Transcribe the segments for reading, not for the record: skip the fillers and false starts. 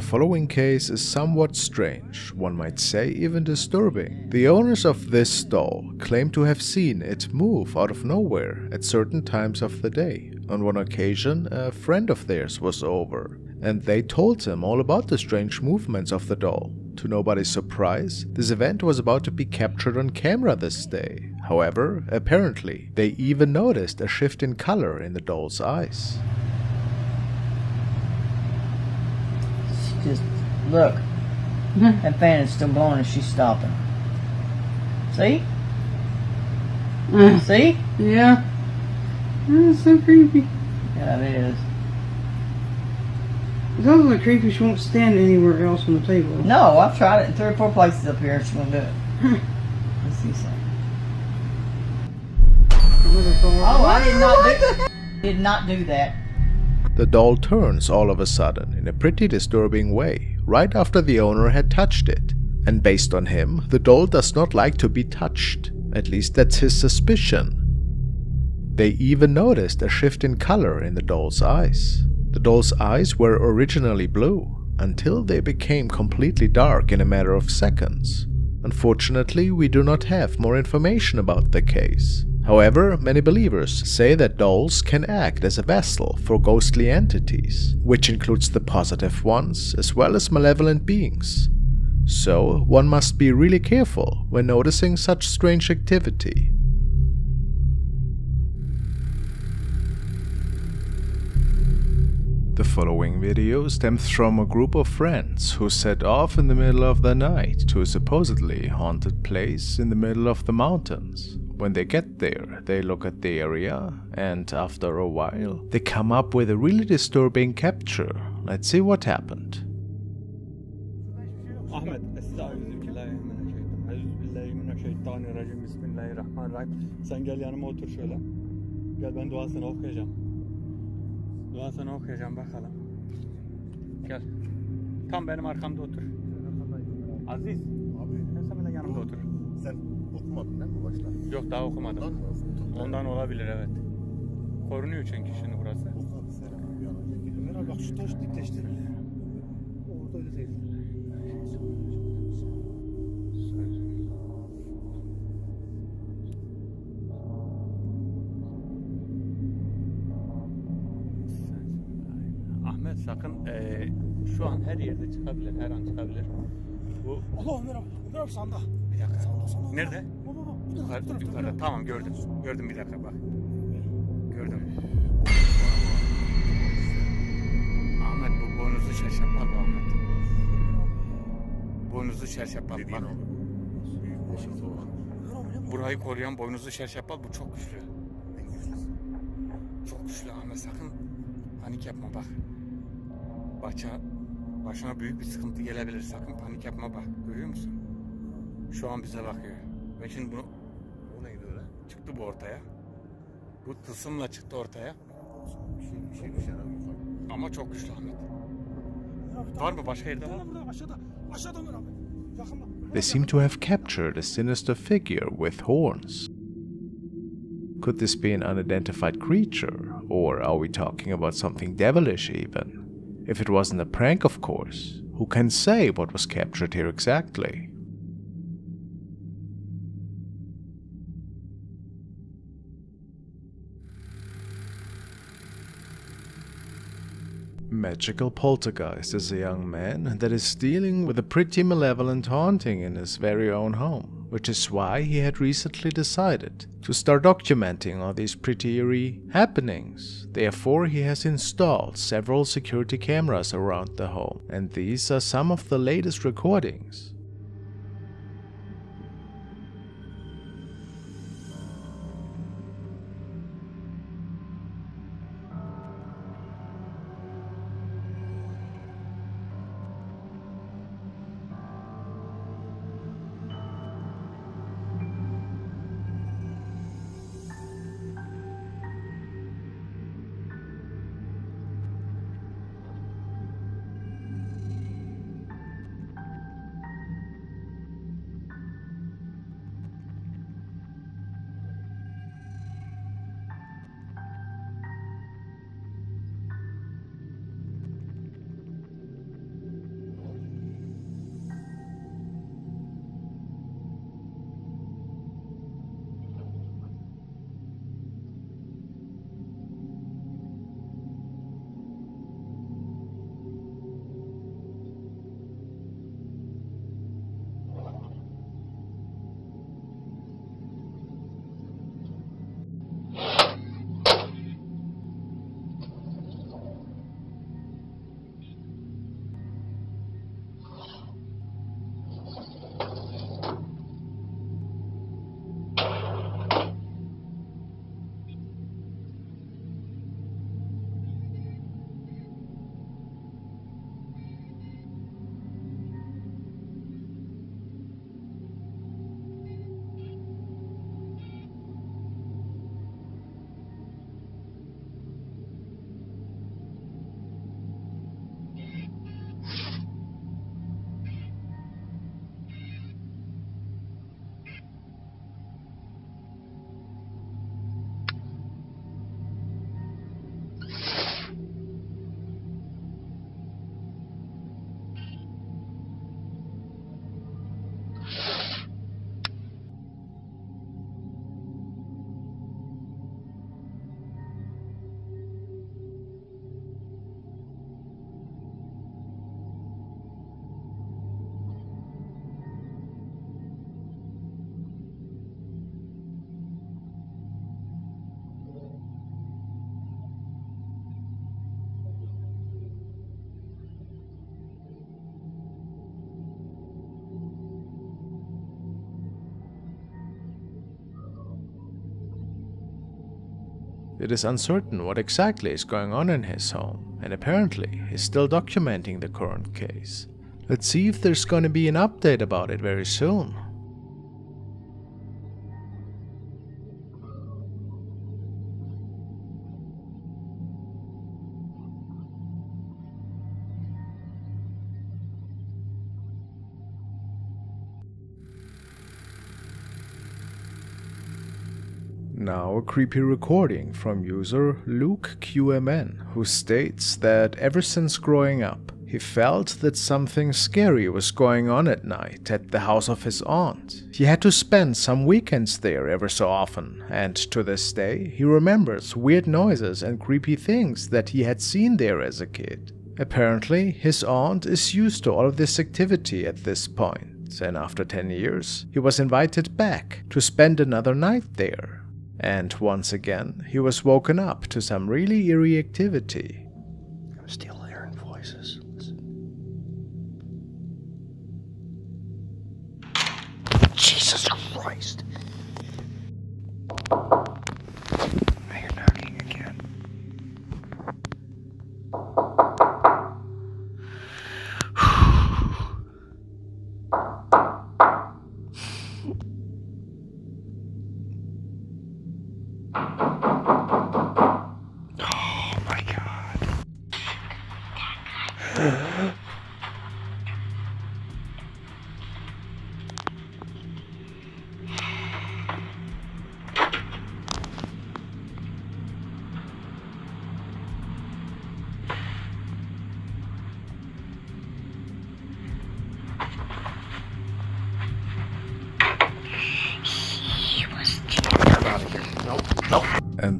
The following case is somewhat strange, one might say even disturbing. The owners of this stall claim to have seen it move out of nowhere at certain times of the day. On one occasion, a friend of theirs was over, and they told him all about the strange movements of the doll. To nobody's surprise, this event was about to be captured on camera this day. However, apparently, they even noticed a shift in color in the doll's eyes. Just look, that fan is still blowing and she's stopping. See? See? Yeah. It's so creepy. Yeah, it is. It's also creepy she won't stand anywhere else on the table. No, I've tried it in 3 or 4 places up here and she won't do it. Let's see something. Oh, I did not do that. The doll turns all of a sudden in a pretty disturbing way, right after the owner had touched it. And based on him, the doll does not like to be touched. At least that's his suspicion. They even noticed a shift in color in the doll's eyes. The doll's eyes were originally blue, until they became completely dark in a matter of seconds. Unfortunately, we do not have more information about the case. However, many believers say that dolls can act as a vessel for ghostly entities, which includes the positive ones as well as malevolent beings. So, one must be really careful when noticing such strange activity. The following video stems from a group of friends who set off in the middle of the night to a supposedly haunted place in the middle of the mountains. When they get there, they look at the area and after a while, they come up with a really disturbing capture. Let's see what happened. Yok daha okumadım. Ondan olabilir evet. Korunuyor çünkü şimdi burası. Bak şu taş dikleştirildi. Orada öyle değil. Ahmet sakın şu an her yerde çıkabilir, her an çıkabilir. Bu Allah merhaba. Merhaba sanda. Bir dakika. Sanda. Nerede? Yukarıda. Tamam gördüm. Gördüm bir dakika bak. Gördüm. Ahmet bu boynuzu şerşapal Ahmet. Boynuzu şerşapal bak. Burayı koruyan boynuzu şerşapal bu çok güçlü. Çok güçlü Ahmet sakın panik yapma bak. Başına büyük bir sıkıntı gelebilir sakın panik yapma bak. Görüyor musun? Şu an bize bakıyor. Ben şimdi bunu, bu neydi öyle? Çıktı bu ortaya. Bu tılsımla çıktı ortaya. Ama çok güçlü Ahmet. Var mı başka yerde? Aşağıda mı abi? They seem to have captured a sinister figure with horns. Could this be an unidentified creature? Or are we talking about something devilish even? If it wasn't a prank of course, who can say what was captured here exactly? Magical Poltergeist is a young man that is dealing with a pretty malevolent haunting in his very own home, which is why he had recently decided to start documenting all these pretty eerie happenings. Therefore, he has installed several security cameras around the home, and these are some of the latest recordings. It is uncertain what exactly is going on in his home, and apparently he's still documenting the current case. Let's see if there's going to be an update about it very soon. Now a creepy recording from user LukeQMN, who states that ever since growing up, he felt that something scary was going on at night at the house of his aunt. He had to spend some weekends there ever so often, and to this day he remembers weird noises and creepy things that he had seen there as a kid. Apparently, his aunt is used to all of this activity at this point, and after 10 years, he was invited back to spend another night there. And once again, he was woken up to some really eerie activity. I'm still hearing voices. Jesus Christ! I hear knocking again.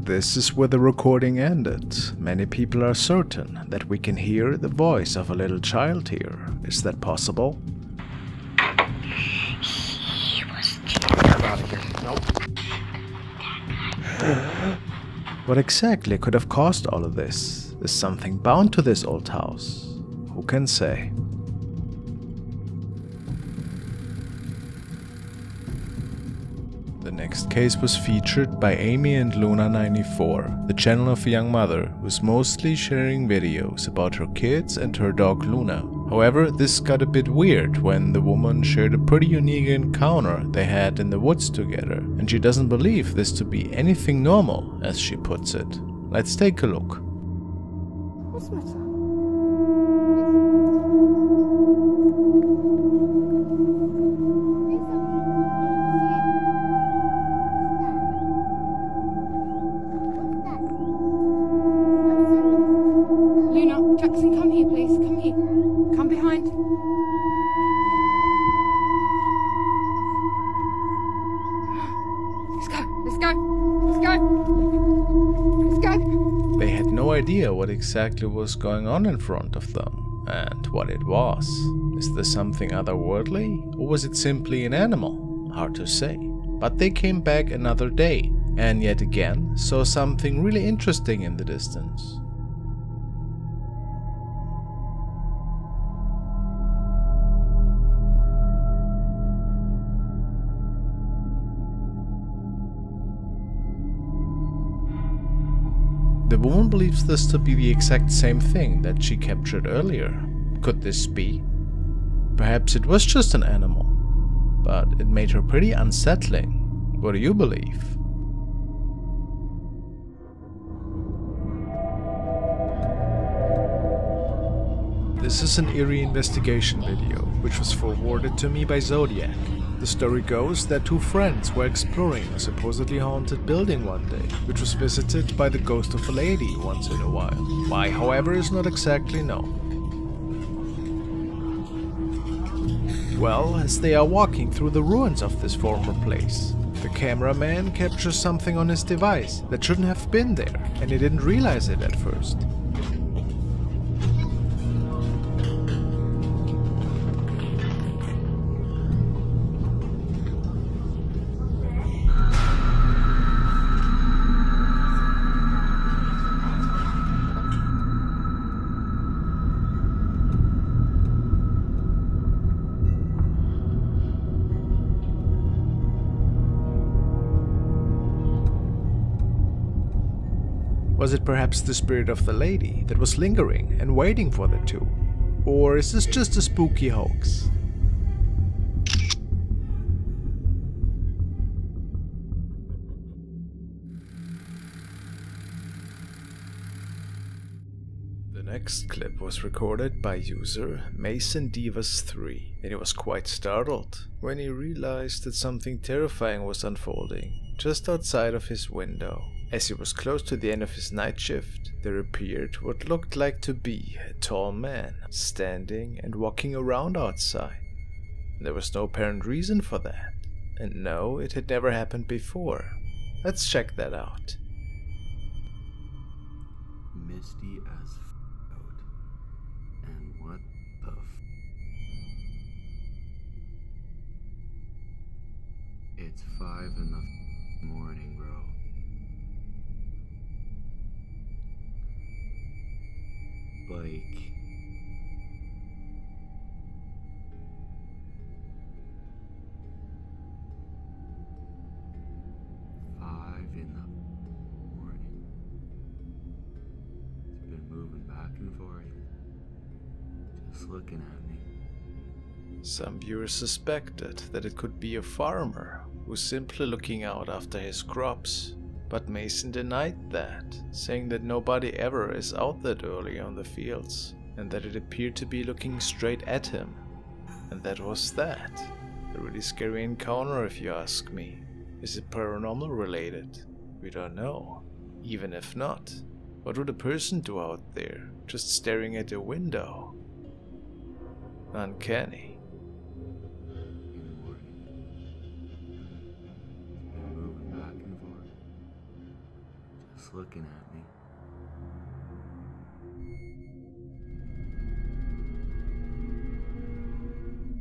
This is where the recording ended. Many people are certain that we can hear the voice of a little child here. Is that possible? He was What exactly could have caused all of this? Is something bound to this old house? Who can say? The next case was featured by Amy and Luna 94, the channel of a young mother who's mostly sharing videos about her kids and her dog Luna. However, this got a bit weird when the woman shared a pretty unique encounter they had in the woods together, and she doesn't believe this to be anything normal, as she puts it. Let's take a look. What's the matter? Exactly was going on in front of them, and what it was. Is there something otherworldly, or was it simply an animal? Hard to say. But they came back another day, and yet again saw something really interesting in the distance. The woman believes this to be the exact same thing that she captured earlier. Could this be? Perhaps it was just an animal, but it made her pretty unsettling. What do you believe? This is an eerie investigation video, which was forwarded to me by Zodiac. The story goes that two friends were exploring a supposedly haunted building one day, which was visited by the ghost of a lady once in a while. Why, however, is not exactly known. Well, as they are walking through the ruins of this former place, the cameraman captures something on his device that shouldn't have been there, and he didn't realize it at first. Was it perhaps the spirit of the lady that was lingering and waiting for the two? Or is this just a spooky hoax? The next clip was recorded by user MasonDivas3, and he was quite startled when he realized that something terrifying was unfolding just outside of his window. As he was close to the end of his night shift, there appeared what looked like to be a tall man standing and walking around outside. There was no apparent reason for that, and no, it had never happened before. Let's check that out. Misty as f*** out. And what the f***? It's 5 in the morning, bro. Like, Five in the morning. It's been moving back and forth, just looking at me. Some viewers suspected that it could be a farmer who was simply looking out after his crops. But Mason denied that, saying that nobody ever is out that early on the fields, and that it appeared to be looking straight at him. And that was that. A really scary encounter, if you ask me. Is it paranormal related? We don't know. Even if not, what would a person do out there, just staring at a window? Uncanny. Looking at me.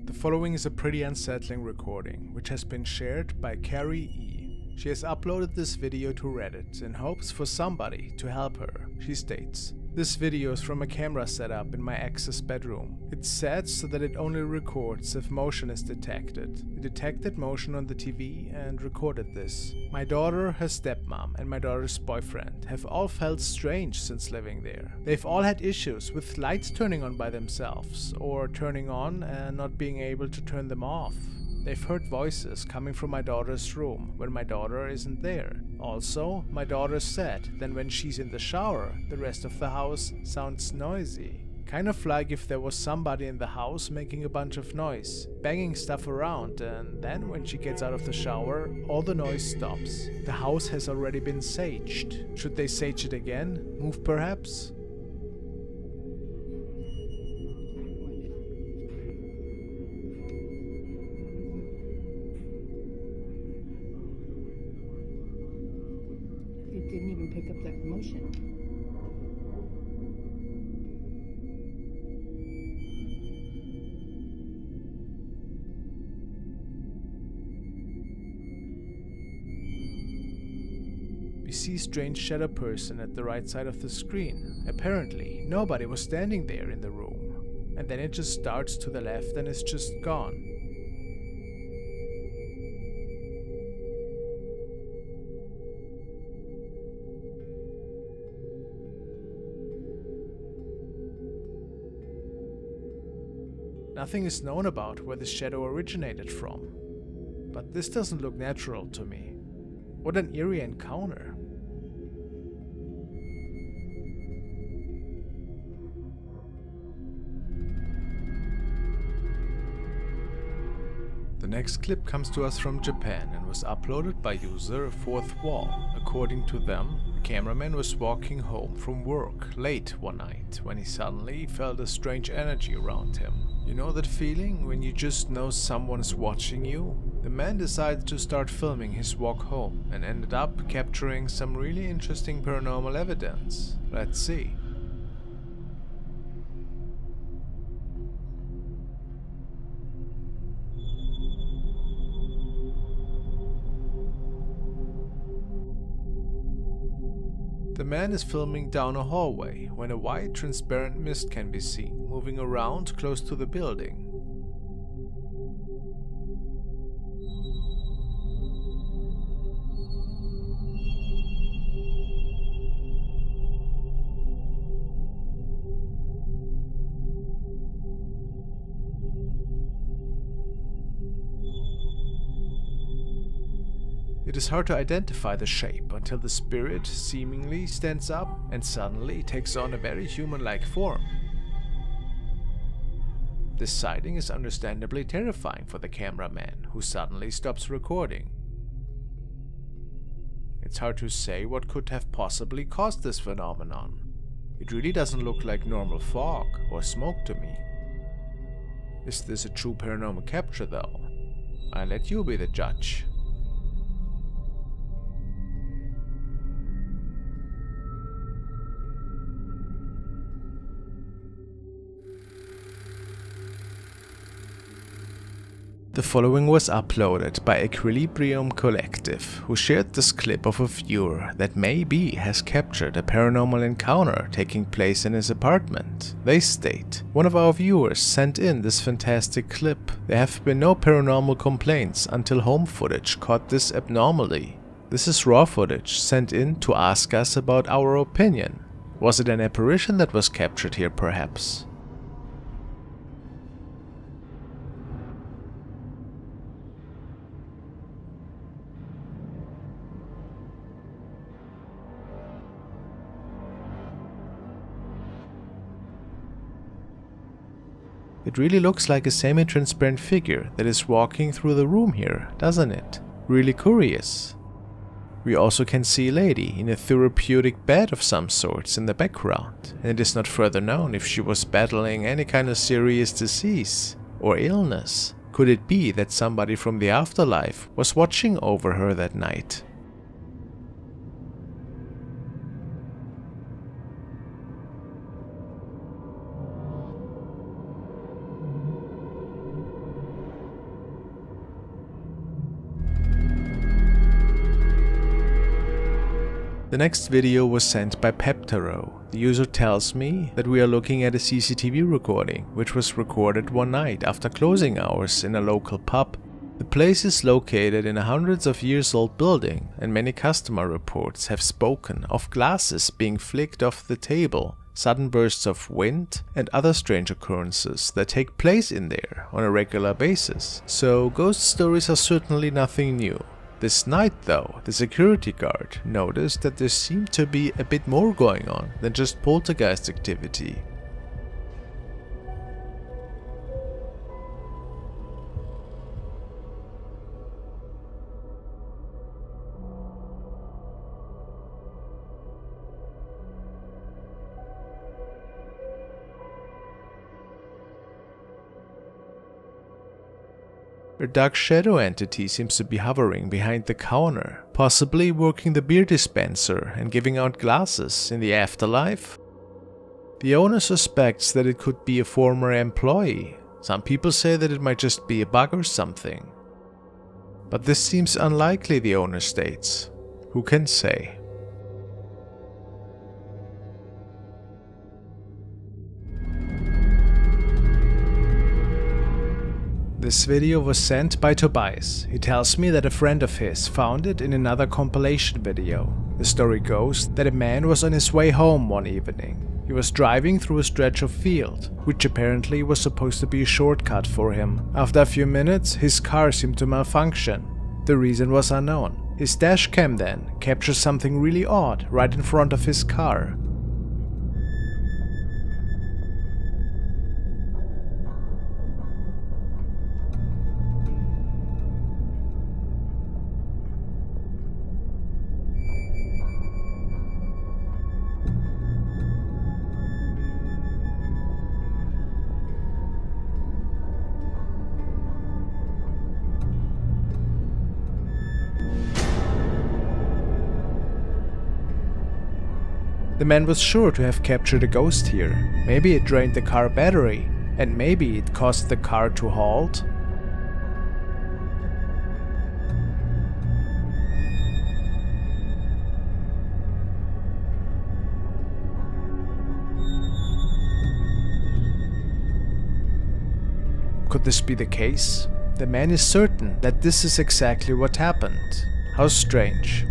The following is a pretty unsettling recording, which has been shared by Carrie E. She has uploaded this video to Reddit in hopes for somebody to help her. She states, "This video is from a camera setup in my ex's bedroom. It's set so that it only records if motion is detected. It detected motion on the TV and recorded this. My daughter, her stepmom, and my daughter's boyfriend have all felt strange since living there. They've all had issues with lights turning on by themselves, or turning on and not being able to turn them off. They've heard voices coming from my daughter's room when my daughter isn't there. Also, my daughter said that when she's in the shower, the rest of the house sounds noisy. Kind of like if there was somebody in the house making a bunch of noise, banging stuff around, and then when she gets out of the shower, all the noise stops. The house has already been saged. Should they sage it again? Move perhaps?" We see strange shadow person at the right side of the screen. Apparently, nobody was standing there in the room. And then it just starts to the left and is just gone. Nothing is known about where the shadow originated from. But this doesn't look natural to me. What an eerie encounter. The next clip comes to us from Japan and was uploaded by user Fourth Wall. According to them, the cameraman was walking home from work late one night when he suddenly felt a strange energy around him. You know that feeling when you just know someone is watching you? The man decided to start filming his walk home and ended up capturing some really interesting paranormal evidence. Let's see. The man is filming down a hallway when a white transparent mist can be seen moving around close to the building. It is hard to identify the shape until the spirit seemingly stands up and suddenly takes on a very human-like form. This sighting is understandably terrifying for the cameraman, who suddenly stops recording. It's hard to say what could have possibly caused this phenomenon. It really doesn't look like normal fog or smoke to me. Is this a true paranormal capture though? I let you be the judge. The following was uploaded by Equilibrium Collective, who shared this clip of a viewer that maybe has captured a paranormal encounter taking place in his apartment. They state, "One of our viewers sent in this fantastic clip. There have been no paranormal complaints until home footage caught this abnormally. This is raw footage sent in to ask us about our opinion. Was it an apparition that was captured here perhaps?" It really looks like a semi-transparent figure that is walking through the room here, doesn't it? Really curious. We also can see a lady in a therapeutic bed of some sorts in the background, and it is not further known if she was battling any kind of serious disease or illness. Could it be that somebody from the afterlife was watching over her that night? The next video was sent by Peptero. The user tells me that we are looking at a CCTV recording, which was recorded one night after closing hours in a local pub. The place is located in a hundreds of years old building, and many customer reports have spoken of glasses being flicked off the table, sudden bursts of wind, and other strange occurrences that take place in there on a regular basis. So ghost stories are certainly nothing new. This night though, the security guard noticed that there seemed to be a bit more going on than just poltergeist activity. A dark shadow entity seems to be hovering behind the counter, possibly working the beer dispenser and giving out glasses in the afterlife. The owner suspects that it could be a former employee. Some people say that it might just be a bug or something. But this seems unlikely, the owner states. Who can say? This video was sent by Tobias. He tells me that a friend of his found it in another compilation video. The story goes that a man was on his way home one evening. He was driving through a stretch of field, which apparently was supposed to be a shortcut for him. After a few minutes, his car seemed to malfunction. The reason was unknown. His dashcam then captures something really odd right in front of his car. The man was sure to have captured a ghost here. Maybe it drained the car battery, and maybe it caused the car to halt. Could this be the case? The man is certain that this is exactly what happened. How strange.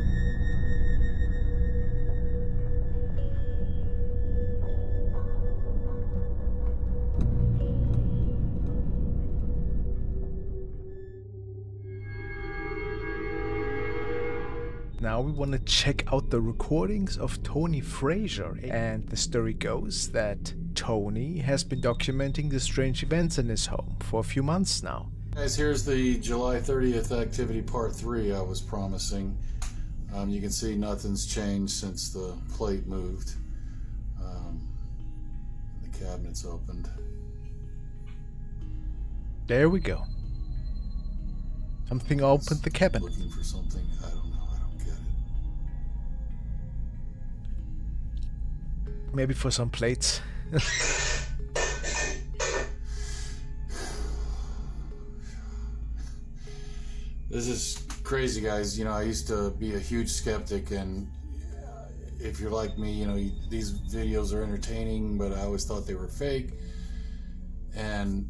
Now we want to check out the recordings of Tony Fraser, and the story goes that Tony has been documenting the strange events in his home for a few months now. Guys, here's the July 30th activity part 3 I was promising. You can see nothing's changed since the plate moved. The cabinet's opened. There we go. Something opened the cabinet. Looking for something. I don't know. I don't get it. Maybe for some plates. This is crazy, guys. You know, I used to be a huge skeptic, and if you're like me, you know, these videos are entertaining, but I always thought they were fake. And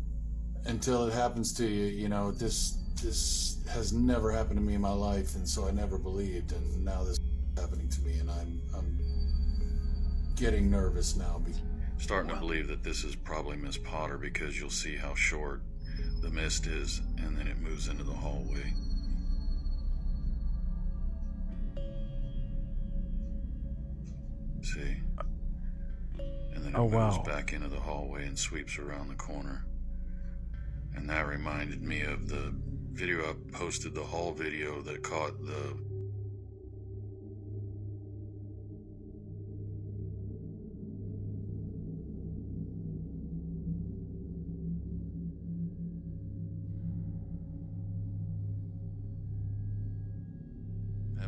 until it happens to you, you know, this has never happened to me in my life, and so I never believed, and now this is happening to me, and I'm getting nervous now. Starting to believe that this is probably Miss Potter, because you'll see how short the mist is, and then it moves into the hallway. See? And then it moves back into the hallway and sweeps around the corner. And that reminded me of the video I posted, the haul video that caught the...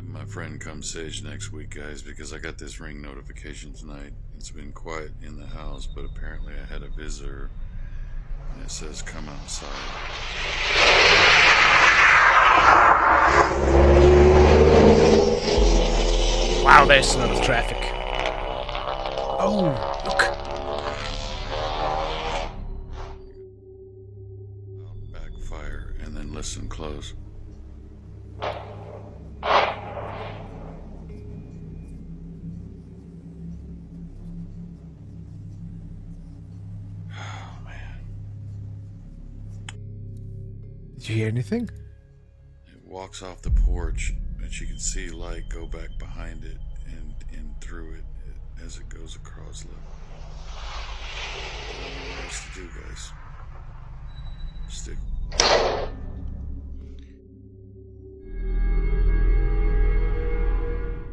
My friend come sage next week, guys, because I got this ring notification tonight. It's been quiet in the house, but apparently I had a visitor, and it says come outside. Wow, there's a lot of traffic. Oh, look. Backfire, and then listen close. Did you hear anything? It walks off the porch, and she can see light go back behind it and in through it as it goes across level. I don't know what else to do, guys. Stick.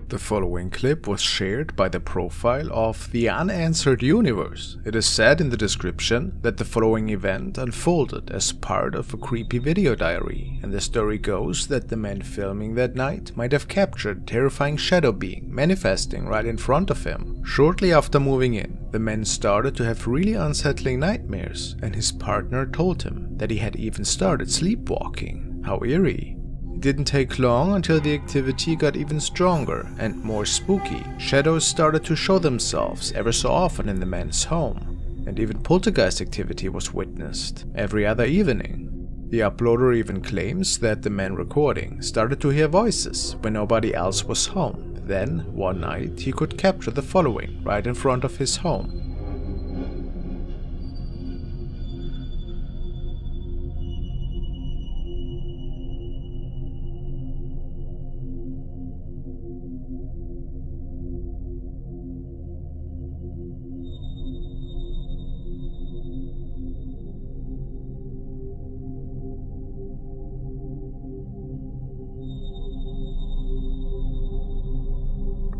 The following clip was shared by the profile of The Unanswered Universe. It is said in the description that the following event unfolded as part of a creepy video diary, and the story goes that the man filming that night might have captured a terrifying shadow being manifesting right in front of him. Shortly after moving in, the man started to have really unsettling nightmares, and his partner told him that he had even started sleepwalking. How eerie. It didn't take long until the activity got even stronger and more spooky. Shadows started to show themselves ever so often in the man's home, and even poltergeist activity was witnessed every other evening. The uploader even claims that the man recording started to hear voices when nobody else was home. Then, one night, he could capture the following right in front of his home.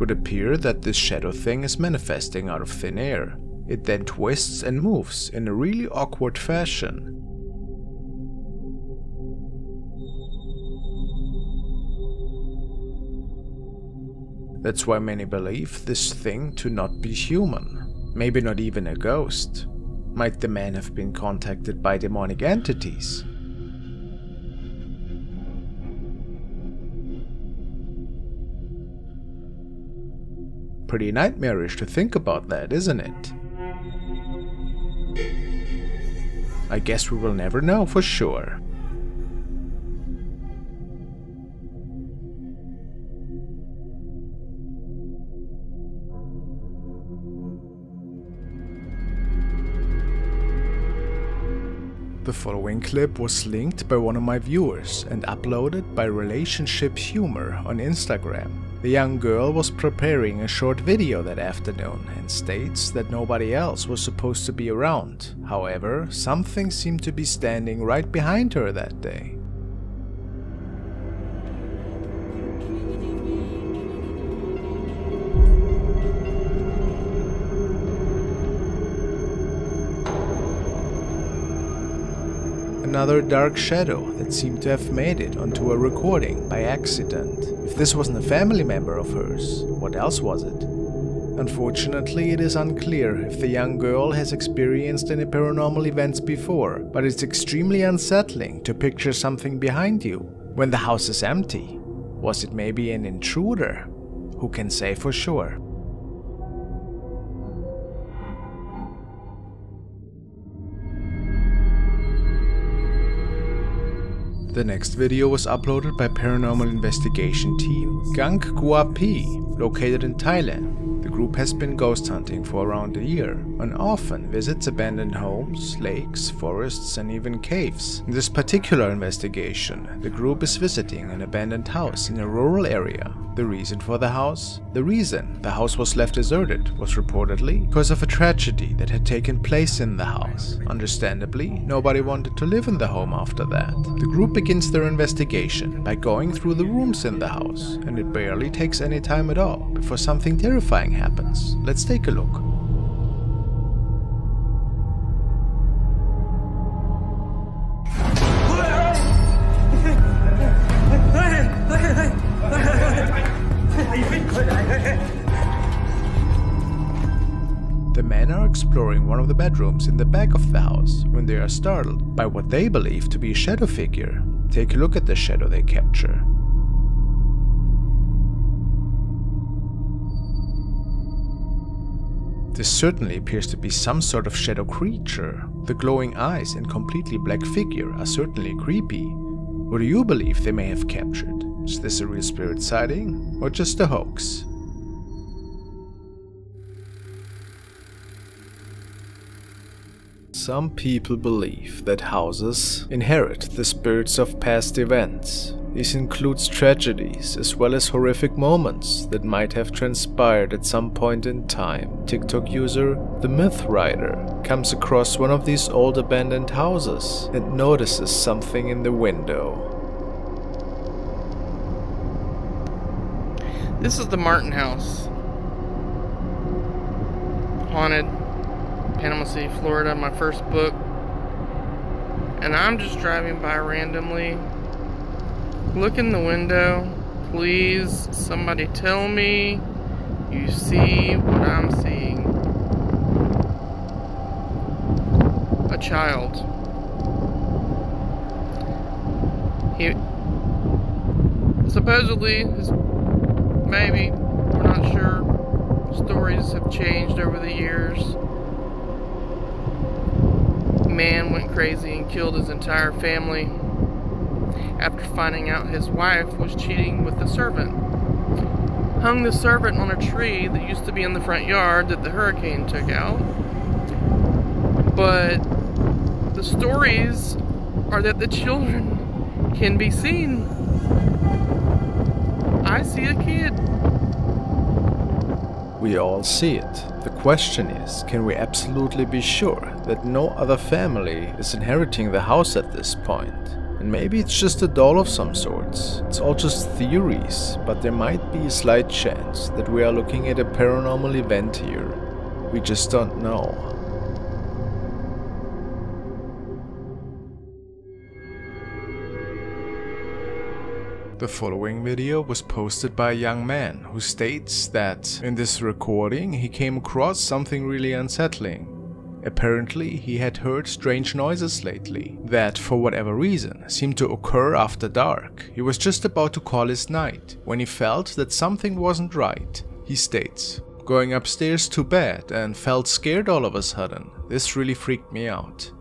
Would appear that this shadow thing is manifesting out of thin air. It then twists and moves in a really awkward fashion. That's why many believe this thing to not be human. Maybe not even a ghost. Might the man have been contacted by demonic entities? Pretty nightmarish to think about that, isn't it? I guess we will never know for sure. The following clip was linked by one of my viewers and uploaded by Relationship Humor on Instagram. The young girl was preparing a short video that afternoon and states that nobody else was supposed to be around. However, something seemed to be standing right behind her that day. Another dark shadow that seemed to have made it onto a recording by accident. If this wasn't a family member of hers, what else was it? Unfortunately, it is unclear if the young girl has experienced any paranormal events before, but it's extremely unsettling to picture something behind you when the house is empty. Was it maybe an intruder? Who can say for sure? The next video was uploaded by Paranormal Investigation Team Gang Guapi, located in Thailand. The group has been ghost hunting for around a year and often visits abandoned homes, lakes, forests and even caves. In this particular investigation, the group is visiting an abandoned house in a rural area. The reason for the house? The reason the house was left deserted was reportedly because of a tragedy that had taken place in the house. Understandably, nobody wanted to live in the home after that. The group begins their investigation by going through the rooms in the house, and it barely takes any time at all before something terrifying happens. Let's take a look. Exploring one of the bedrooms in the back of the house when they are startled by what they believe to be a shadow figure. Take a look at the shadow they capture. This certainly appears to be some sort of shadow creature. The glowing eyes and completely black figure are certainly creepy. What do you believe they may have captured? Is this a real spirit sighting or just a hoax? Some people believe that houses inherit the spirits of past events. This includes tragedies as well as horrific moments that might have transpired at some point in time. TikTok user The Mythwriter comes across one of these old abandoned houses and notices something in the window. This is the Martin house. Haunted. Panama City, Florida, my first book, and I'm just driving by randomly. Look in the window, please somebody tell me you see what I'm seeing. A child. He supposedly his baby, we're not sure. Stories have changed over the years. Man went crazy and killed his entire family after finding out his wife was cheating with the servant. Hung the servant on a tree that used to be in the front yard that the hurricane took out. But the stories are that the children can be seen. I see a kid. We all see it. The question is, can we absolutely be sure that no other family is inheriting the house at this point? And maybe it's just a doll of some sorts. It's all just theories, but there might be a slight chance that we are looking at a paranormal event here. We just don't know. The following video was posted by a young man who states that in this recording he came across something really unsettling. Apparently he had heard strange noises lately that for whatever reason seemed to occur after dark. He was just about to call his night when he felt that something wasn't right. He states, "Going upstairs to bed and felt scared all of a sudden. This really freaked me out."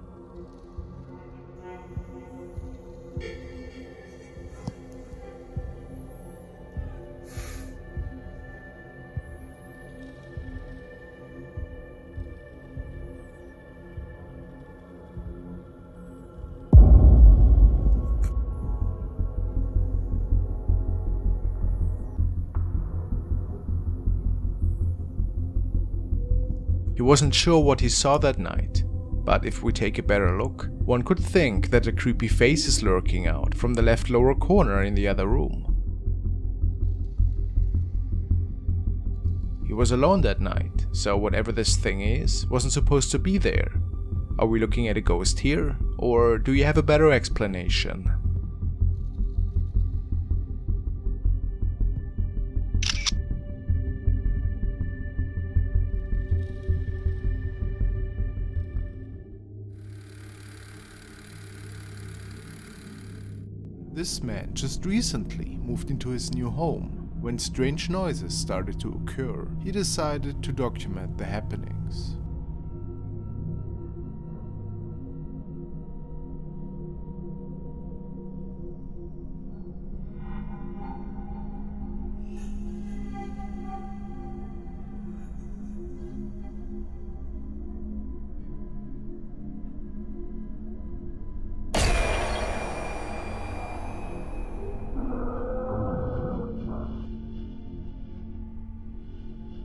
wasn't sure what he saw that night, but if we take a better look, one could think that a creepy face is lurking out from the left lower corner in the other room. He was alone that night, so whatever this thing is, wasn't supposed to be there. Are we looking at a ghost here, or do you have a better explanation? This man just recently moved into his new home. When strange noises started to occur, he decided to document the happenings.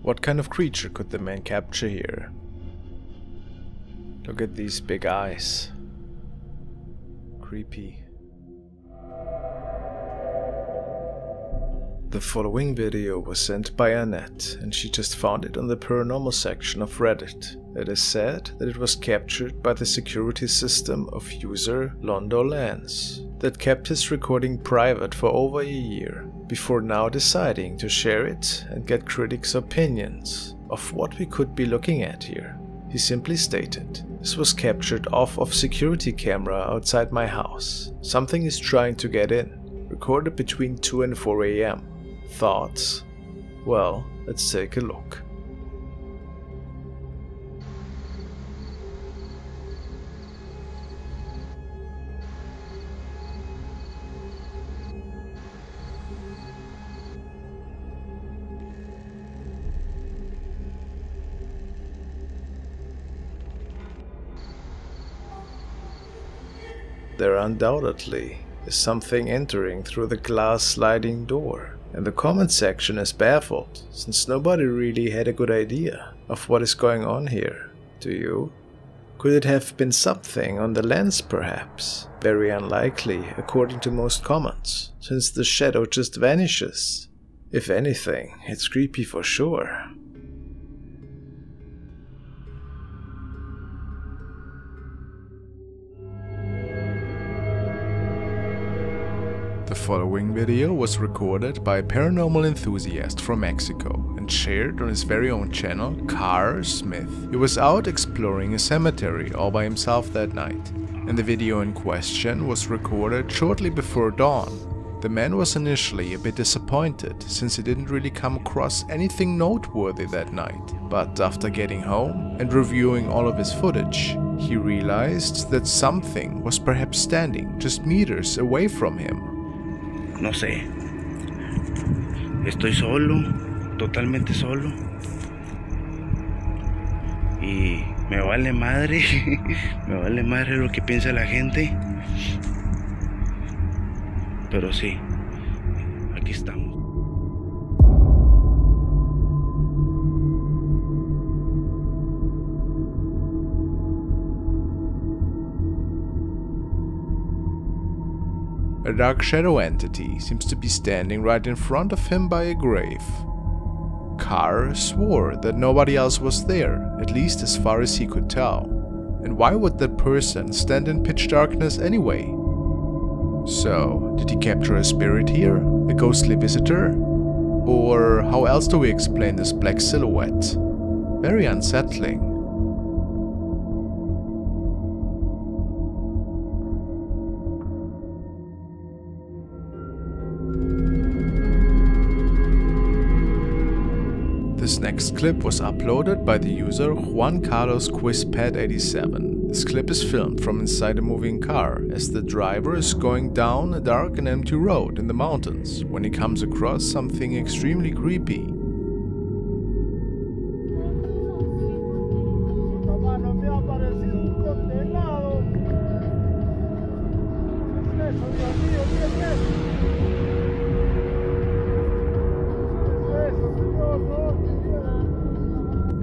What kind of creature could the man capture here? Look at these big eyes. Creepy. The following video was sent by Annette, and she just found it on the paranormal section of Reddit. It is said that it was captured by the security system of user Londo Lance, that kept his recording private for over a year, before now deciding to share it and get critics' opinions of what we could be looking at here. He simply stated, "This was captured off of security camera outside my house. Something is trying to get in. Recorded between 2 and 4 a.m. Thoughts? Well, let's take a look." There undoubtedly is something entering through the glass sliding door, and the comment section is baffled since nobody really had a good idea of what is going on here. Do you? Could it have been something on the lens perhaps? Very unlikely according to most comments, since the shadow just vanishes. If anything, it's creepy for sure. The following video was recorded by a paranormal enthusiast from Mexico and shared on his very own channel, Carr Smith. He was out exploring a cemetery all by himself that night, and the video in question was recorded shortly before dawn. The man was initially a bit disappointed since he didn't really come across anything noteworthy that night, but after getting home and reviewing all of his footage, he realized that something was perhaps standing just meters away from him. No sé, estoy solo, totalmente solo, y me vale madre lo que piensa la gente, pero sí, aquí estamos. A dark shadow entity seems to be standing right in front of him by a grave. Carr swore that nobody else was there, at least as far as he could tell. And why would that person stand in pitch darkness anyway? So, did he capture a spirit here? A ghostly visitor? Or how else do we explain this black silhouette? Very unsettling. This next clip was uploaded by the user Juan Carlos Quizpad 87. This clip is filmed from inside a moving car, as the driver is going down a dark and empty road in the mountains when he comes across something extremely creepy.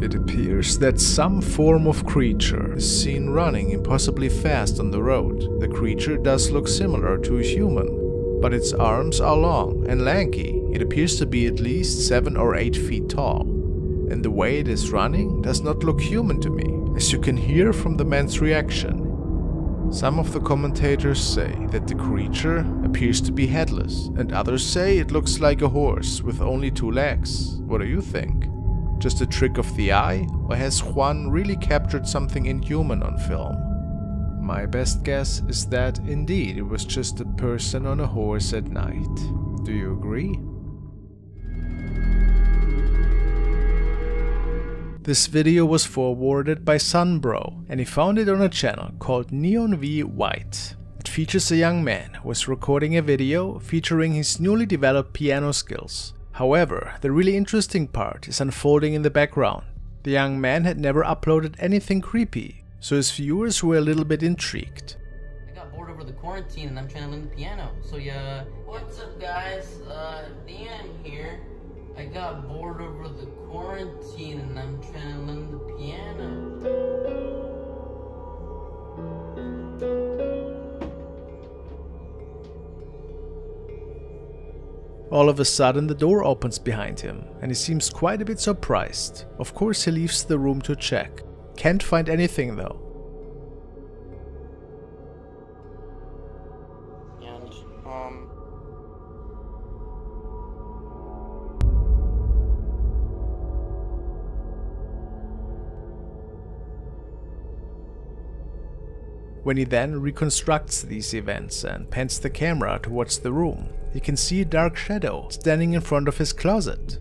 It appears that some form of creature is seen running impossibly fast on the road. The creature does look similar to a human, but its arms are long and lanky. It appears to be at least 7 or 8 feet tall, and the way it is running does not look human to me, as you can hear from the man's reaction. Some of the commentators say that the creature appears to be headless, and others say it looks like a horse with only 2 legs. What do you think? Just a trick of the eye, or has Juan really captured something inhuman on film? My best guess is that indeed it was just a person on a horse at night. Do you agree? This video was forwarded by Sunbro, and he found it on a channel called Neon V White. It features a young man who is recording a video featuring his newly developed piano skills. However, the really interesting part is unfolding in the background. The young man had never uploaded anything creepy, so his viewers were a little bit intrigued. I got bored over the quarantine and I'm trying to learn the piano, so yeah. What's up guys, Dan here. I got bored over the quarantine and I'm trying to learn the piano. All of a sudden the door opens behind him and he seems quite a bit surprised. Of course he leaves the room to check. Can't find anything though. And, When he then reconstructs these events and pans the camera towards the room, he can see a dark shadow standing in front of his closet.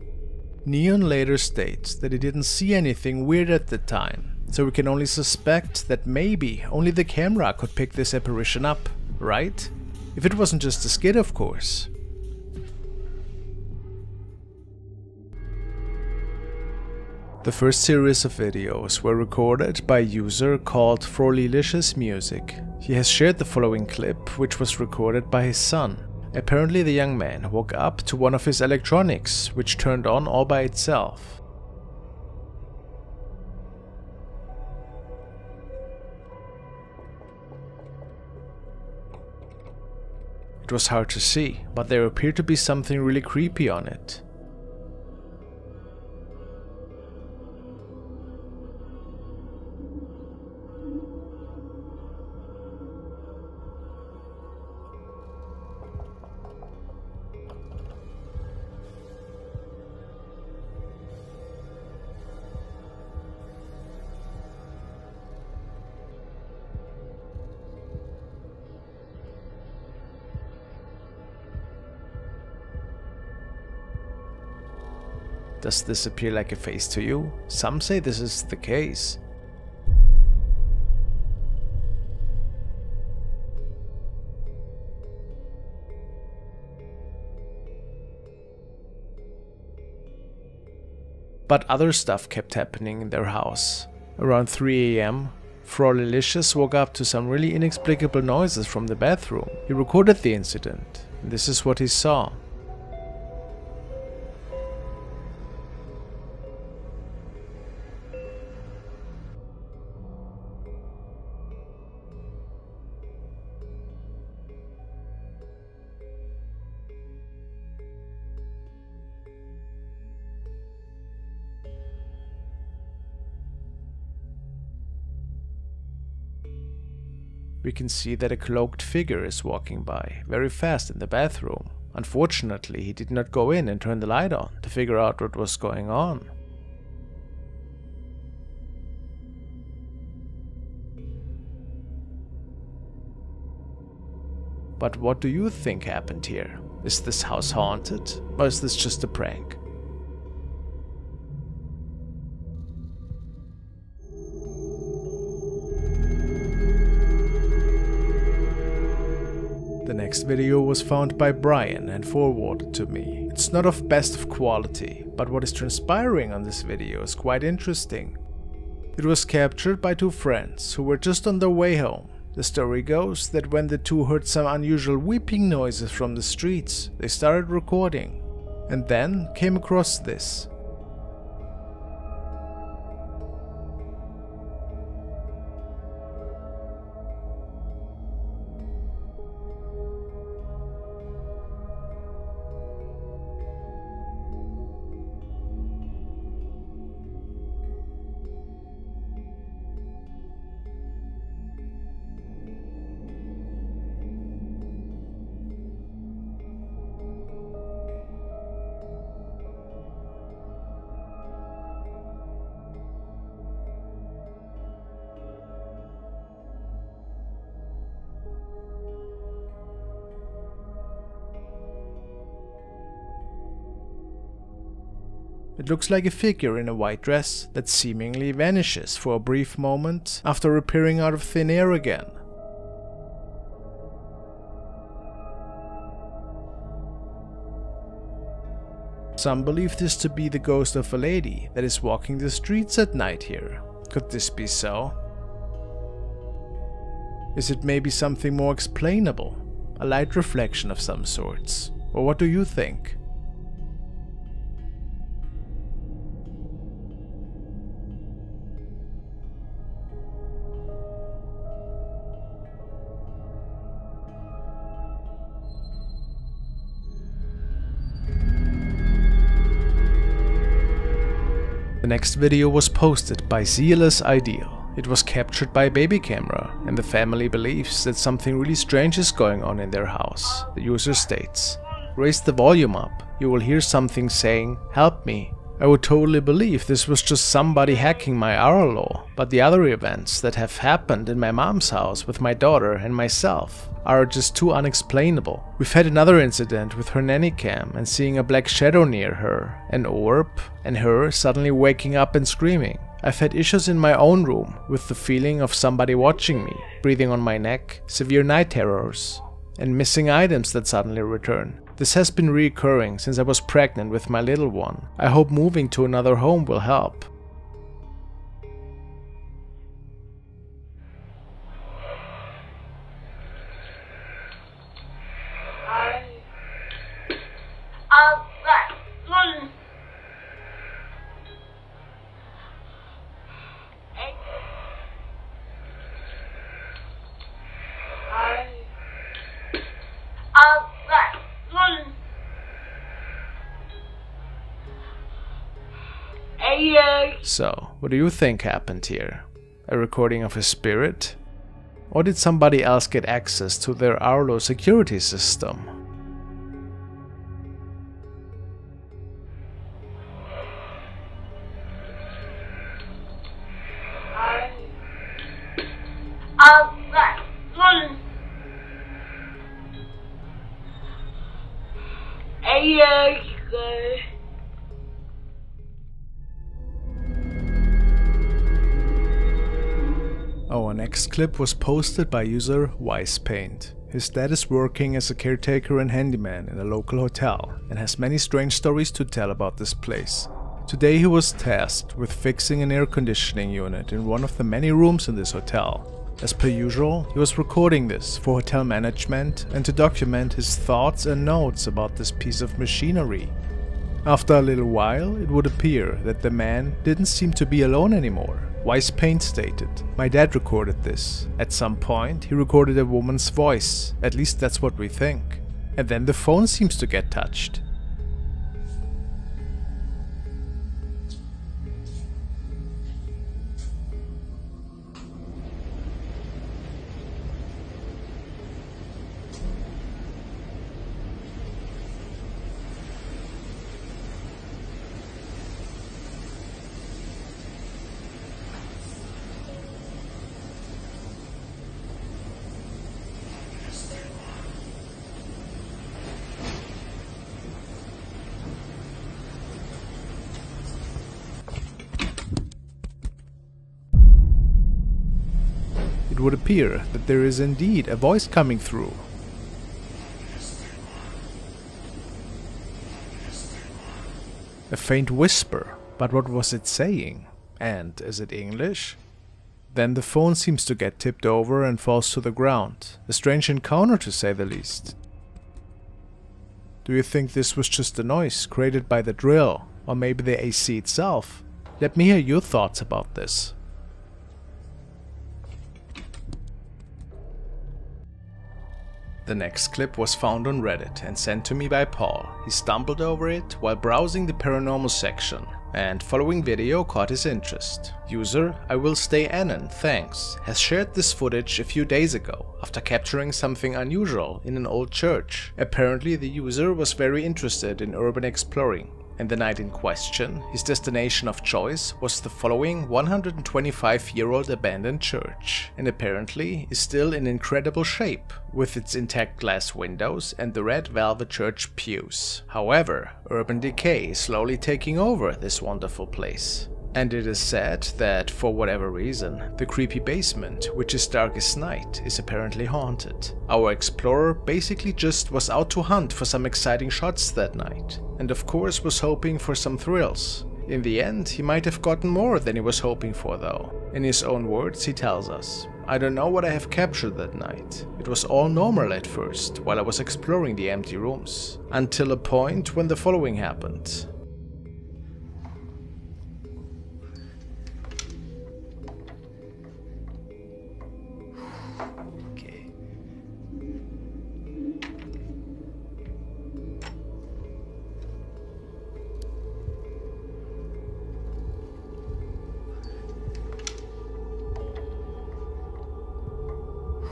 Neon later states that he didn't see anything weird at the time, so we can only suspect that maybe only the camera could pick this apparition up, right? If it wasn't just a skit, of course. The first series of videos were recorded by a user called Frolilicious Music. He has shared the following clip, which was recorded by his son. Apparently the young man woke up to one of his electronics, which turned on all by itself. It was hard to see, but there appeared to be something really creepy on it. Does this appear like a face to you? Some say this is the case. But other stuff kept happening in their house. Around 3 a.m., Frolilicious woke up to some really inexplicable noises from the bathroom. He recorded the incident. This is what he saw. We can see that a cloaked figure is walking by, very fast in the bathroom. Unfortunately, he did not go in and turn the light on to figure out what was going on. But what do you think happened here? Is this house haunted, or is this just a prank? The next video was found by Brian and forwarded to me. It's not of best of quality, but what is transpiring on this video is quite interesting. It was captured by 2 friends who were just on their way home. The story goes that when the 2 heard some unusual weeping noises from the streets, they started recording and then came across this. It looks like a figure in a white dress that seemingly vanishes for a brief moment after appearing out of thin air again. Some believe this to be the ghost of a lady that is walking the streets at night here. Could this be so? Is it maybe something more explainable? A light reflection of some sorts? Or what do you think? The next video was posted by Zealous Ideal. It was captured by a baby camera, and the family believes that something really strange is going on in their house. The user states, "Raise the volume up, you will hear something saying, 'Help me.'" I would totally believe this was just somebody hacking my RLO, but the other events that have happened in my mom's house with my daughter and myself are just too unexplainable. We've had another incident with her nanny cam and seeing a black shadow near her, an orb, and her suddenly waking up and screaming. I've had issues in my own room with the feeling of somebody watching me, breathing on my neck, severe night terrors, and missing items that suddenly return. This has been recurring since I was pregnant with my little one. I hope moving to another home will help. So, what do you think happened here? A recording of a spirit? Or did somebody else get access to their RLO security system? Our next clip was posted by user WisePaint. His dad is working as a caretaker and handyman in a local hotel and has many strange stories to tell about this place. Today he was tasked with fixing an air conditioning unit in one of the many rooms in this hotel. As per usual, he was recording this for hotel management and to document his thoughts and notes about this piece of machinery. After a little while, it would appear that the man didn't seem to be alone anymore. WisePaint stated, "My dad recorded this. At some point he recorded a woman's voice, at least that's what we think. And then the phone seems to get touched." It would appear that there is indeed a voice coming through. A faint whisper, but what was it saying? And is it English? Then the phone seems to get tipped over and falls to the ground. A strange encounter, to say the least. Do you think this was just a noise created by the drill, or maybe the AC itself? Let me hear your thoughts about this. The next clip was found on Reddit and sent to me by Paul. He stumbled over it while browsing the paranormal section, and following video caught his interest. User I will stay Anon, thanks, has shared this footage a few days ago after capturing something unusual in an old church. Apparently the user was very interested in urban exploring and the night in question, his destination of choice was the following 125-year-old abandoned church, and apparently is still in incredible shape, with its intact glass windows and the red velvet church pews. However, urban decay is slowly taking over this wonderful place. And it is said that, for whatever reason, the creepy basement, which is dark as night, is apparently haunted. Our explorer basically just was out to hunt for some exciting shots that night, and of course was hoping for some thrills. In the end, he might have gotten more than he was hoping for though. In his own words, he tells us, "I don't know what I have captured that night. It was all normal at first, while I was exploring the empty rooms, until a point when the following happened.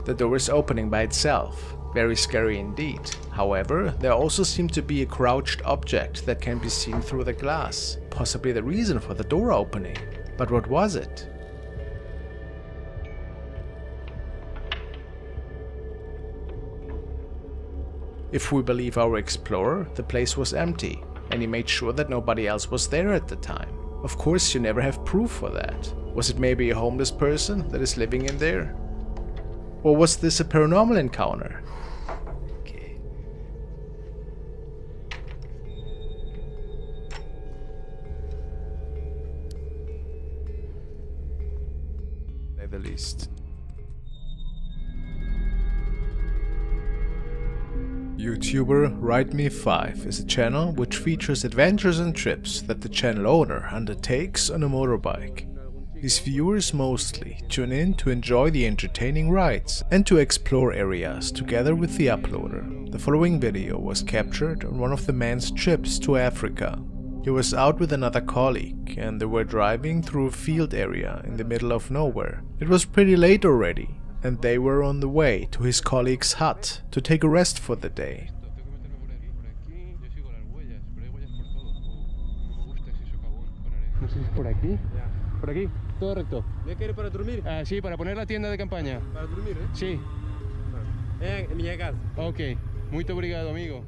The door is opening by itself. Very scary indeed. However, there also seemed to be a crouched object that can be seen through the glass, possibly the reason for the door opening. But what was it? If we believe our explorer, the place was empty, and he made sure that nobody else was there at the time. Of course, you never have proof for that. Was it maybe a homeless person that is living in there? Or was this a paranormal encounter? Okay. At the least. YouTuber RideMe5 is a channel which features adventures and trips that the channel owner undertakes on a motorbike. His viewers mostly tune in to enjoy the entertaining rides and to explore areas together with the uploader. The following video was captured on one of the man's trips to Africa. He was out with another colleague and they were driving through a field area in the middle of nowhere. It was pretty late already and they were on the way to his colleague's hut to take a rest for the day. Por aquí, todo recto. ¿De qué ir para dormir? Ah, sí, para poner la tienda de campaña. Para dormir, ¿eh? Sí. En mi casa. Okay. Muito obrigado, amigo.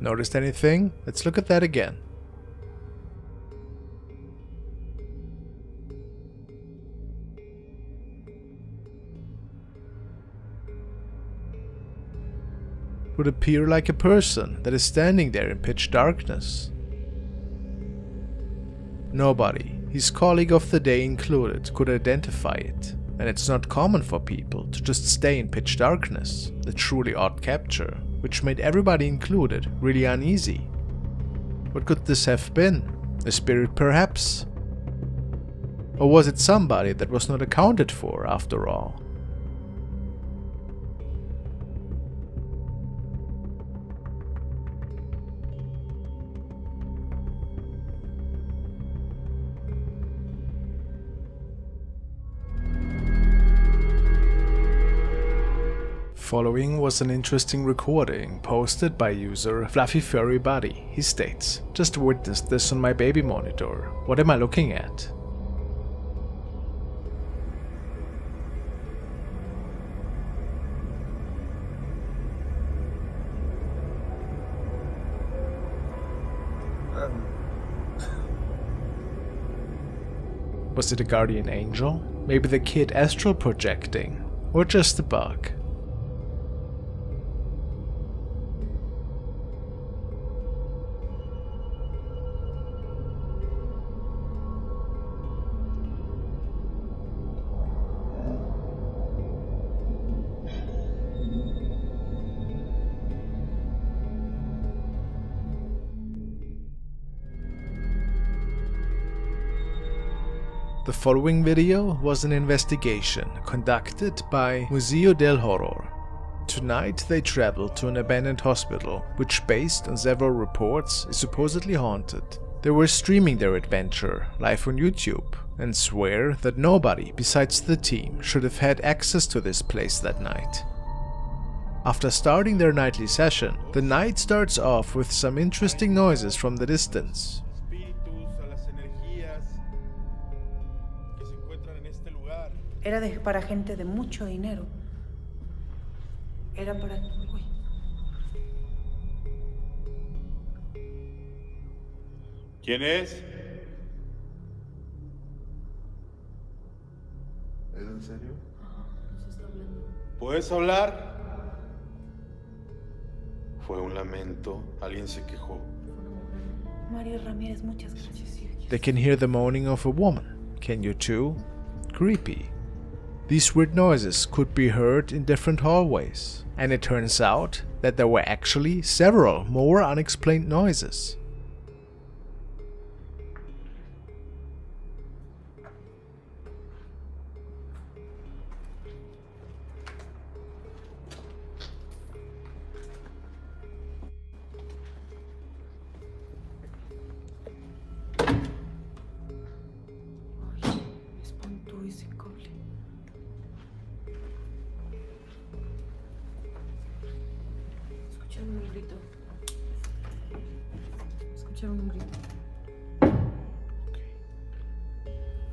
Noticed anything? Let's look at that again. Would appear like a person that is standing there in pitch darkness. Nobody, his colleague of the day included, could identify it, and it's not common for people to just stay in pitch darkness, a truly odd capture, which made everybody included really uneasy. What could this have been? A spirit perhaps? Or was it somebody that was not accounted for after all? Following was an interesting recording posted by user Fluffy Furry Buddy. He states, "Just witnessed this on my baby monitor. What am I looking at?" Was it a guardian angel? Maybe the kid astral projecting? Or just a bug? The following video was an investigation conducted by Museo del Horror. Tonight they traveled to an abandoned hospital, which based on several reports is supposedly haunted. They were streaming their adventure live on YouTube, and swear that nobody besides the team should have had access to this place that night. After starting their nightly session, the night starts off with some interesting noises from the distance. Era para gente de mucho dinero. Era para... ¿Quién es? ¿Es en serio? ¿Puedes hablar? Fue un lamento. Alguien se quejó. María Ramírez, muchas gracias. They can hear the moaning of a woman. Can you too? Creepy. These weird noises could be heard in different hallways, and it turns out that there were actually several more unexplained noises.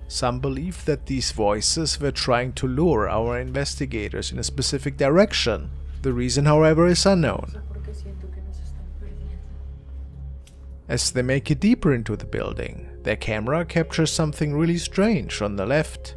Some believe that these voices were trying to lure our investigators in a specific direction. The reason, however, is unknown. As they make it deeper into the building, their camera captures something really strange on the left.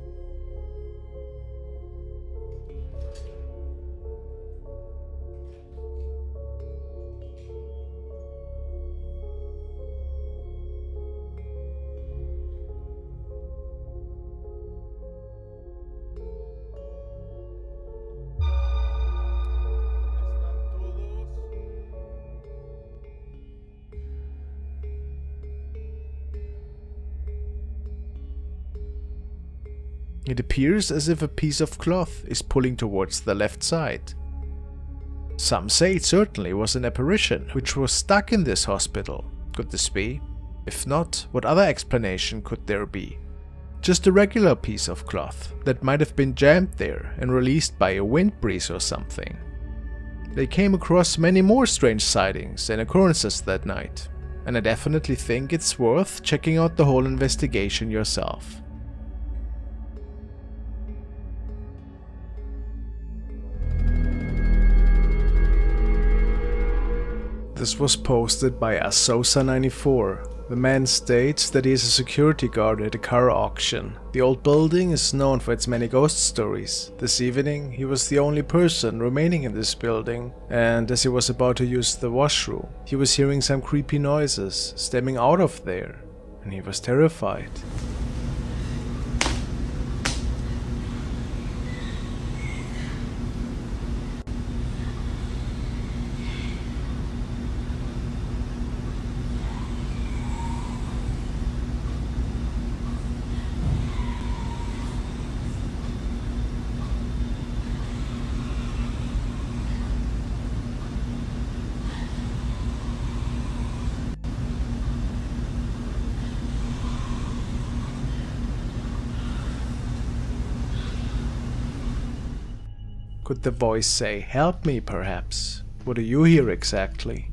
It appears as if a piece of cloth is pulling towards the left side. Some say it certainly was an apparition which was stuck in this hospital. Could this be? If not, what other explanation could there be? Just a regular piece of cloth that might have been jammed there and released by a wind breeze or something. They came across many more strange sightings and occurrences that night, and I definitely think it's worth checking out the whole investigation yourself. This was posted by Asosa94. The man states that he is a security guard at a car auction. The old building is known for its many ghost stories. This evening he was the only person remaining in this building, and as he was about to use the washroom, he was hearing some creepy noises stemming out of there, and he was terrified. Could the voice say, "Help me," perhaps? What do you hear exactly?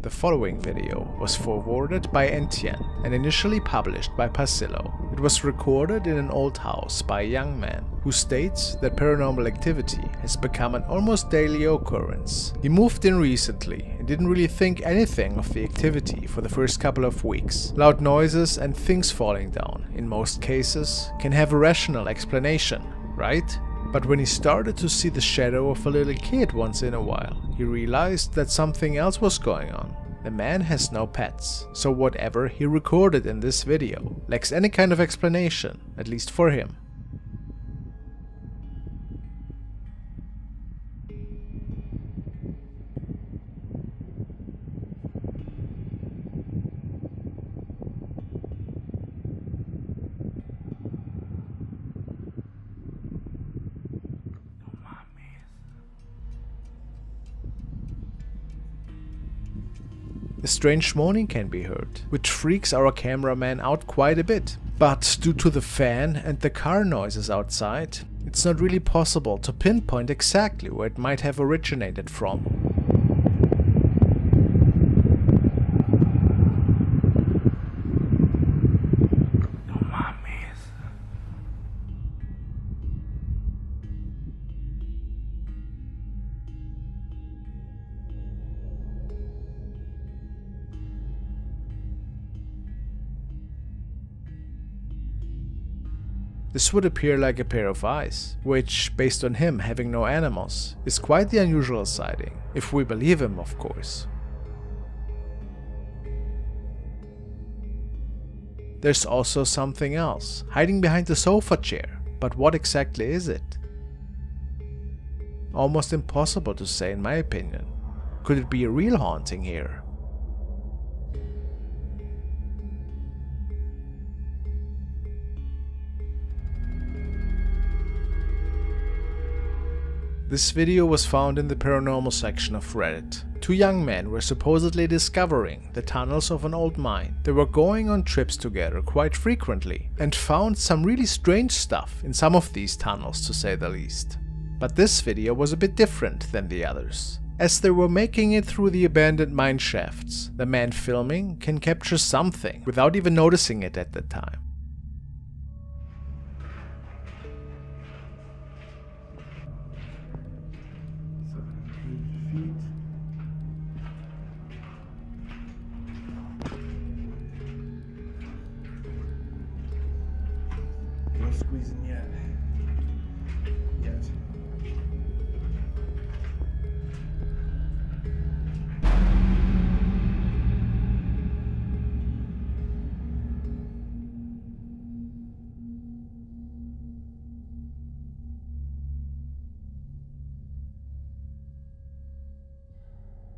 The following video was forwarded by Entien and initially published by Pasillo. It was recorded in an old house by a young man who states that paranormal activity has become an almost daily occurrence. He moved in recently and didn't really think anything of the activity for the first couple of weeks. Loud noises and things falling down, in most cases, can have a rational explanation, right? But when he started to see the shadow of a little kid once in a while, he realized that something else was going on. The man has no pets, so whatever he recorded in this video lacks any kind of explanation, at least for him. A strange moaning can be heard, which freaks our cameraman out quite a bit. But due to the fan and the car noises outside, it's not really possible to pinpoint exactly where it might have originated from. This would appear like a pair of eyes, which, based on him having no animals, is quite the unusual sighting, if we believe him, of course. There's also something else, hiding behind the sofa chair, but what exactly is it? Almost impossible to say, in my opinion. Could it be a real haunting here? This video was found in the paranormal section of Reddit. Two young men were supposedly discovering the tunnels of an old mine. They were going on trips together quite frequently and found some really strange stuff in some of these tunnels, to say the least. But this video was a bit different than the others. As they were making it through the abandoned mine shafts, the man filming can capture something without even noticing it at the time.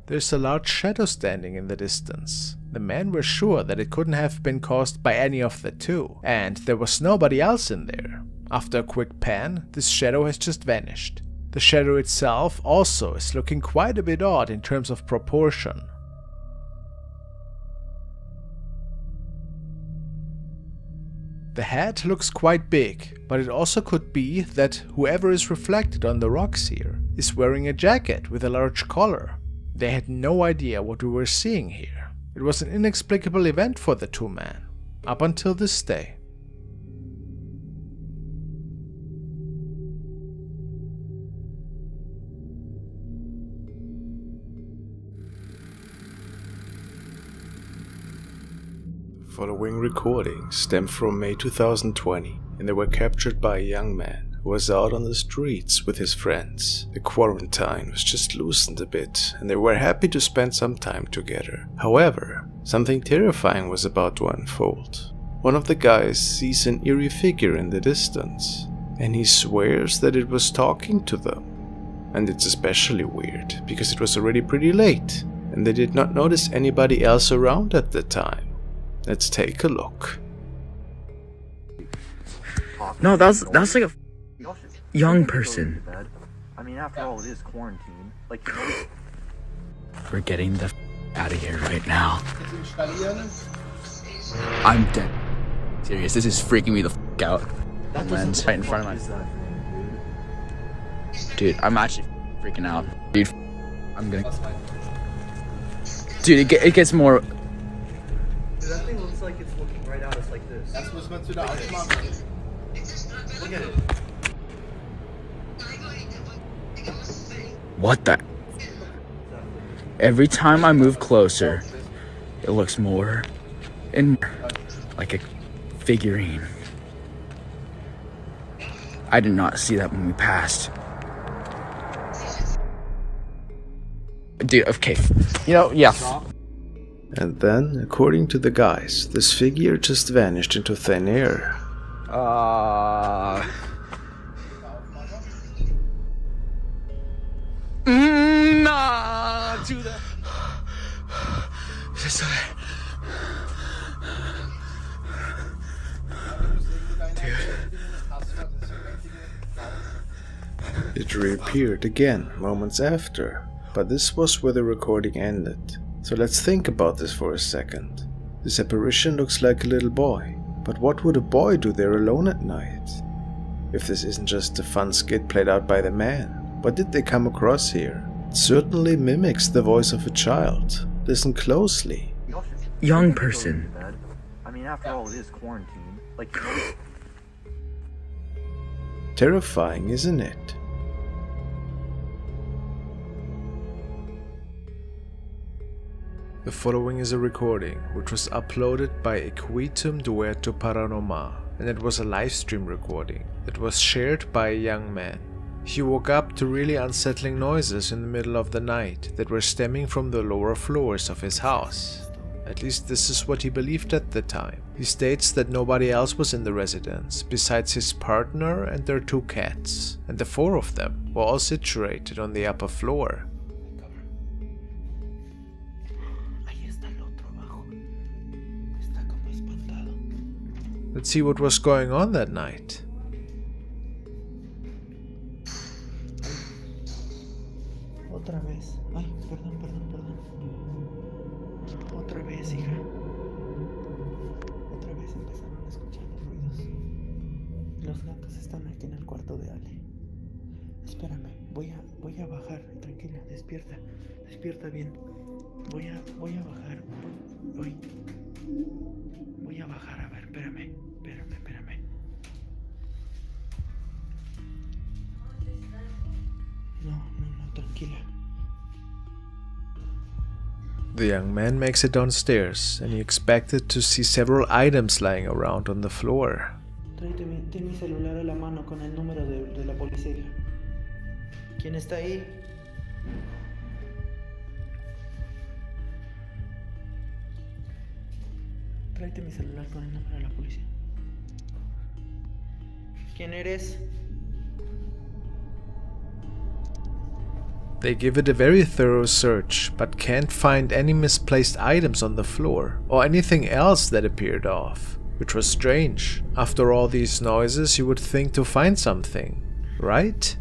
There's a large shadow standing in the distance. The men were sure that it couldn't have been caused by any of the two, and there was nobody else in there. After a quick pan, this shadow has just vanished. The shadow itself also is looking quite a bit odd in terms of proportion. The head looks quite big, but it also could be that whoever is reflected on the rocks here is wearing a jacket with a large collar. They had no idea what we were seeing here. It was an inexplicable event for the two men, up until this day. The following recordings stem from May 2020, and they were captured by a young man was out on the streets with his friends. The quarantine was just loosened a bit and they were happy to spend some time together. However, something terrifying was about to unfold. One of the guys sees an eerie figure in the distance and he swears that it was talking to them. And it's especially weird because it was already pretty late and they did not notice anybody else around at the time. Let's take a look. No, that's like a young person. I mean, after all, it is quarantine. Like, we're getting the f out of here right now. I'm dead serious. This is freaking me the f out. That lens right in front of my thing, dude. I'm actually freaking out, dude. I'm gonna. Dude, it gets more. Dude, that thing looks like it's looking right at us like this. That's what's meant to do. Look at it. What the? Every time I move closer, it looks more and more like a figurine. I did not see that when we passed. Dude, okay. You know, yeah. And then, according to the guys, this figure just vanished into thin air. Nah, do that. It reappeared again moments after, but this was where the recording ended. So let's think about this for a second. This apparition looks like a little boy, but what would a boy do there alone at night? If this isn't just a fun skit played out by the man, what did they come across here? It certainly mimics the voice of a child. Listen closely. Young person. I mean, after all, it is quarantine. Like... Terrifying, isn't it? The following is a recording, which was uploaded by Equitum Duerto Paranoma, and it was a live stream recording that was shared by a young man. He woke up to really unsettling noises in the middle of the night that were stemming from the lower floors of his house. At least this is what he believed at the time. He states that nobody else was in the residence besides his partner and their two cats, and the four of them were all situated on the upper floor. Let's see what was going on that night. Otra vez. Ay, perdón, perdón, perdón. Otra vez, hija. Otra vez empezaron a escuchar los ruidos. Los gatos están aquí en el cuarto de Ale. Espérame, voy a bajar. Tranquila, despierta. Despierta bien. Voy a bajar. Voy a bajar, a ver, espérame. Espérame. No, tranquila. The young man makes it downstairs, and he expected to see several items lying around on the floor. Ten mi celular a la mano con el número de la policía. ¿Quién está ahí? Tráete mi celular con el número de la policía. ¿Quién eres? They give it a very thorough search, but can't find any misplaced items on the floor or anything else that appeared off, which was strange. After all these noises, you would think to find something, right?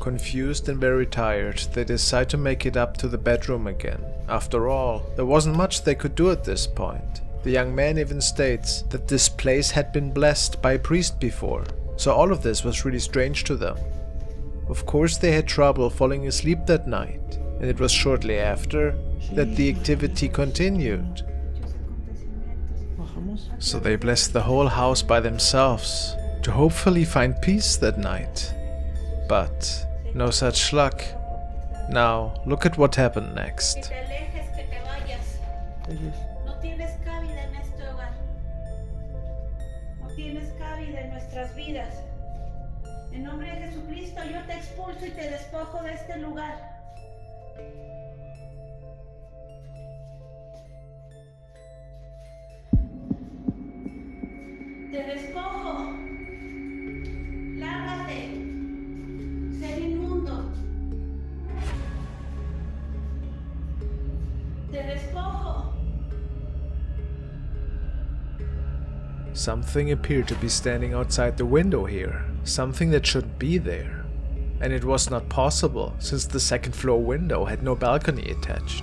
Confused and very tired, they decide to make it up to the bedroom again. After all, there wasn't much they could do at this point. The young man even states that this place had been blessed by a priest before, so all of this was really strange to them. Of course, they had trouble falling asleep that night, and it was shortly after that the activity continued. So they blessed the whole house by themselves to hopefully find peace that night. But no such luck. Now, look at what happened next. Something appeared to be standing outside the window here, something that shouldn't be there. And it was not possible, since the second floor window had no balcony attached.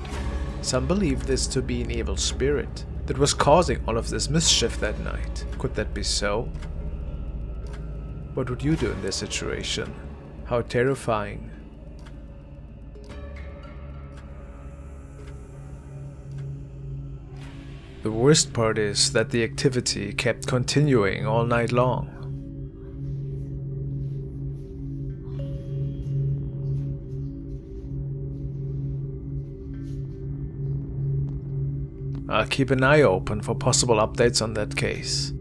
Some believe this to be an evil spirit that was causing all of this mischief that night. Could that be so? What would you do in this situation? How terrifying. The worst part is that the activity kept continuing all night long. I'll keep an eye open for possible updates on that case.